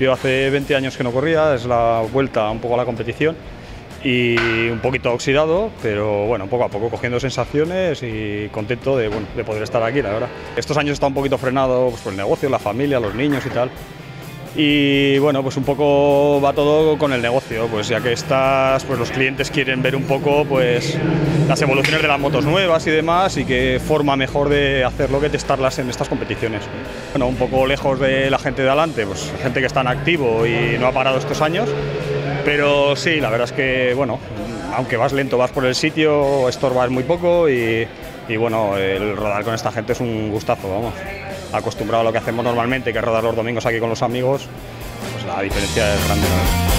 principio hace 20 años que no corría, es la vuelta un poco a la competición y un poquito oxidado, pero bueno, poco a poco cogiendo sensaciones y contento de, bueno, de poder estar aquí, la verdad. Estos años está un poquito frenado pues, por el negocio, la familia, los niños y tal. Y bueno, pues un poco va todo con el negocio, pues ya que estás, pues los clientes quieren ver un poco pues las evoluciones de las motos nuevas y demás, y qué forma mejor de hacerlo que testarlas en estas competiciones. Bueno, un poco lejos de la gente de adelante, pues gente que está en activo y no ha parado estos años, pero sí, la verdad es que, bueno, aunque vas lento, vas por el sitio, estorbas muy poco y bueno, el rodar con esta gente es un gustazo, vamos. Acostumbrado a lo que hacemos normalmente, que es rodar los domingos aquí con los amigos, pues la diferencia es grande, ¿no?